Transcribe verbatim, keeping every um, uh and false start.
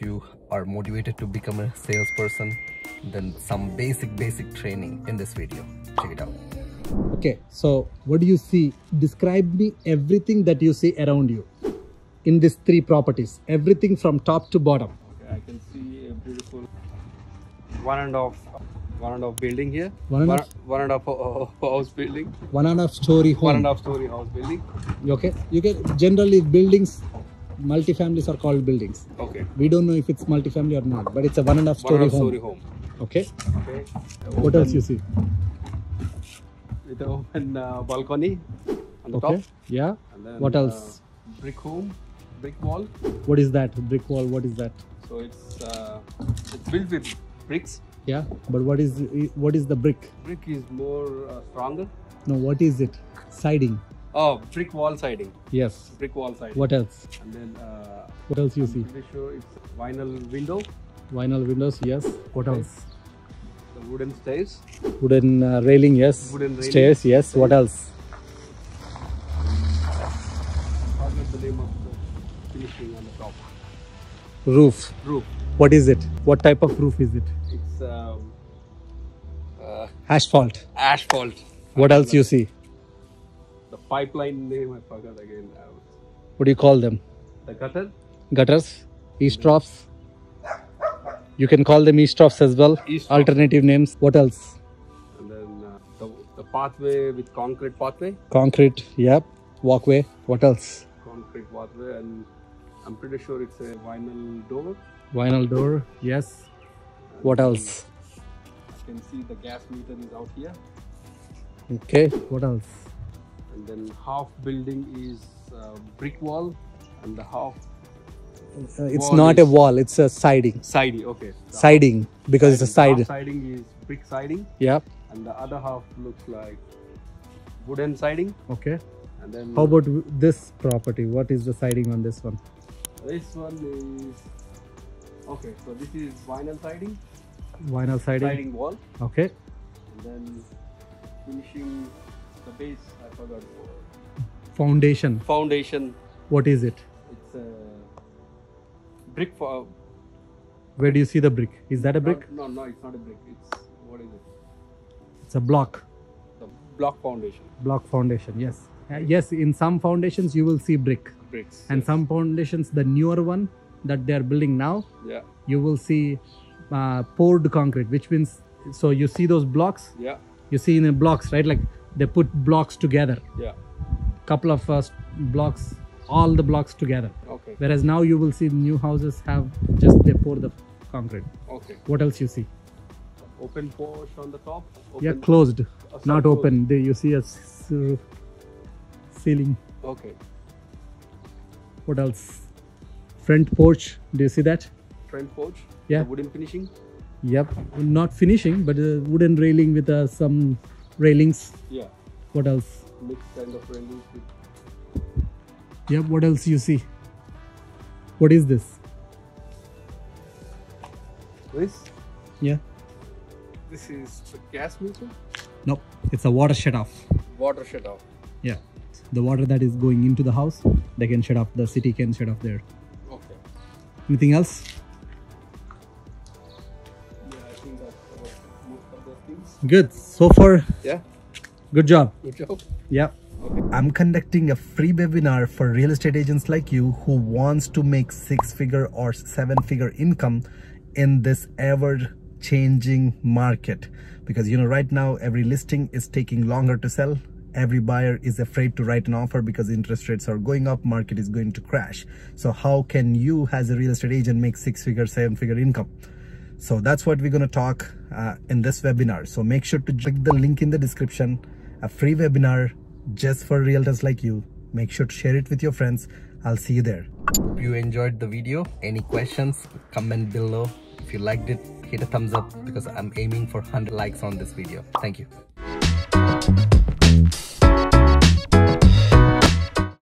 if you are motivated to become a salesperson, then some basic basic training in this video. Check it out. Okay, so what do you see? Describe me everything that you see around you in these three properties, everything from top to bottom. Okay, I can see a beautiful one and off one and off building here, one and, one, one and off uh, house building, one and off story home, one and off story house building. Okay, you get generally buildings, multi-families are called buildings. Okay, we don't know if it's multi-family or not, but it's a one and a half story, home. story home. Okay, okay. What else you see? With an open uh, balcony on the okay. top. Yeah. And then, what else? Uh, brick home, brick wall. What is that? Brick wall. What is that? So it's uh, it's built with bricks. Yeah, but what is what is the brick? Brick is more uh, stronger. No, what is it? Siding. Oh, brick wall siding. Yes. Brick wall siding. What else? And then, uh, what else you I'm see? Pretty sure it's vinyl window. Vinyl windows, yes. What stairs. else? The wooden stairs. Wooden uh, railing, yes. Wooden railing. Stairs, yes. Stairs. What else? I forgot the name of the finishing on the top. Roof. Roof. What is it? What type of roof is it? It's um, uh, asphalt. Asphalt. What else you see? The pipeline name I forgot again. What do you call them? The gutter? Gutters? Eavesdrops? You can call them eavesdrops as well. Eavesdrops. Alternative names. What else? And then uh, the, the pathway with concrete pathway. Concrete, yep. Walkway. What else? Concrete pathway, and I'm pretty sure it's a vinyl door. Vinyl door, yes. And what else? You can see the gas meter is out here. Okay, what else? And then half building is uh, brick wall, and the half uh, it's not a wall, it's a siding. Siding, okay. The siding, because siding. it's a side. Half siding is brick siding. Yeah. And the other half looks like wooden siding. Okay. And then how about this property? What is the siding on this one? This one is okay. So this is vinyl siding. Vinyl siding. Siding wall. Okay. And then finishing. The base, I forgot. Foundation. Foundation. What is it? It's a brick. For, Where do you see the brick? Is that a brick? Not, no, no, it's not a brick. It's what is it? It's a block. The block foundation. Block foundation. Yes. Uh, yes. In some foundations, you will see brick. Bricks. And yes. some foundations, the newer one that they are building now, yeah, you will see uh, poured concrete, which means so you see those blocks. Yeah. You see in the blocks, right? Like. They put blocks together. Yeah. Couple of uh, blocks, all the blocks together. Okay. Whereas now you will see new houses have just they pour the concrete. Okay. What else you see? Open porch on the top. Open yeah, closed, uh, not closed. open. There you see a ceiling. Okay. What else? Front porch. Do you see that? Front porch. Yeah. The wooden finishing. Yep. Not finishing, but a wooden railing with uh, some. Railings. Yeah. What else? Mixed kind of railings. Yeah. What else you see? What is this? This? Yeah. This is the gas meter? No, it's a water shut off. Water shut off. Yeah. The water that is going into the house, they can shut off. The city can shut off there. Okay. Anything else? Good. So far, yeah. Good job. Good job. Yeah. Okay. I'm conducting a free webinar for real estate agents like you who wants to make six-figure or seven-figure income in this ever-changing market. Because you know, right now every listing is taking longer to sell. Every buyer is afraid to write an offer because interest rates are going up, market is going to crash. So how can you as a real estate agent make six-figure, seven-figure income? So that's what we're going to talk uh, in this webinar. So make sure to click the link in the description, a free webinar just for realtors like you. Make sure to share it with your friends. I'll see you there. If you enjoyed the video, any questions, comment below. If you liked it, hit a thumbs up because I'm aiming for one hundred likes on this video. Thank you.